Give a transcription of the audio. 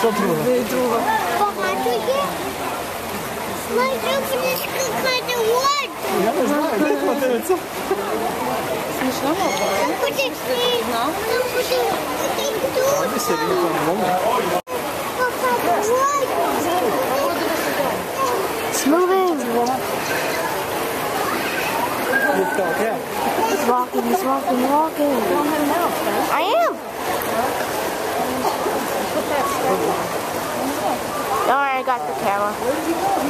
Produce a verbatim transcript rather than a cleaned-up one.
Co trudno? Popatrzcie! Mój drugi myszka kładę ładnie! Ja też tak, jak kładę, co? Смешно было? Куда-то смешно. Там куда-то куда-то идут. Папа, ой! Снова его. He's walking, he's walking, he's walking. I am. Don't worry, I got the camera.